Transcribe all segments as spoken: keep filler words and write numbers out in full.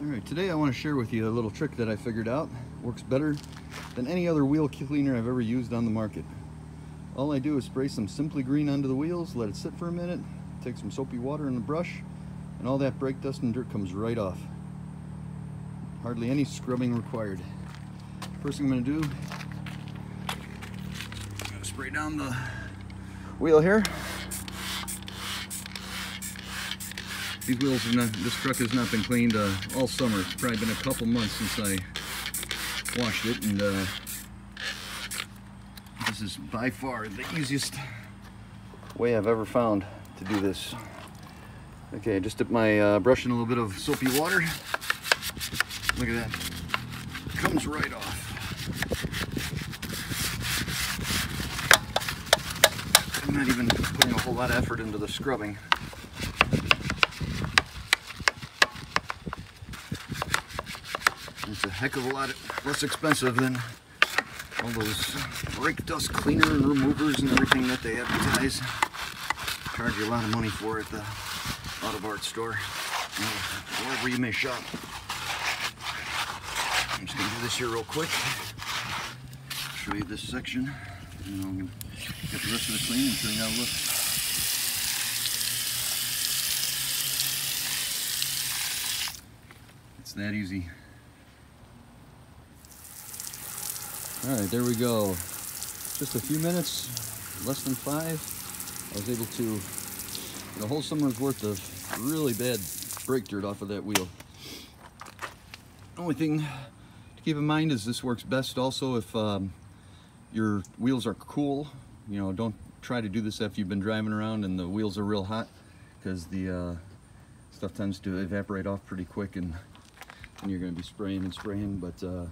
Alright, today I want to share with you a little trick that I figured out. Works better than any other wheel cleaner I've ever used on the market. All I do is spray some Simply Green onto the wheels, let it sit for a minute, take some soapy water and a brush, and all that brake dust and dirt comes right off. Hardly any scrubbing required. First thing I'm going to do, I'm going to spray down the wheel here. These wheels have not, this truck has not been cleaned uh, all summer. It's probably been a couple months since I washed it, and uh, this is by far the easiest way I've ever found to do this. Okay, I just dipped my uh, brush in a little bit of soapy water. Look at that. It comes right off. I'm not even putting a whole lot of effort into the scrubbing. It's a heck of a lot less expensive than all those brake dust cleaner and removers and everything that they advertise. Charge you a lot of money for at the auto parts store, wherever you may shop. I'm just going to do this here real quick. Show you this section, and I'm going to get the rest of it clean and show you how it looks. It's that easy. All right, there we go. Just a few minutes, less than five, I was able to get a whole summer's worth of really bad brake dirt off of that wheel. Only thing to keep in mind is this works best also if um, your wheels are cool. You know, don't try to do this after you've been driving around and the wheels are real hot, because the uh, stuff tends to evaporate off pretty quick, and, and you're going to be spraying and spraying, but uh,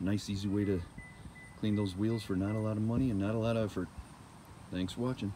nice easy way to clean those wheels for not a lot of money and not a lot of effort. Thanks for watching.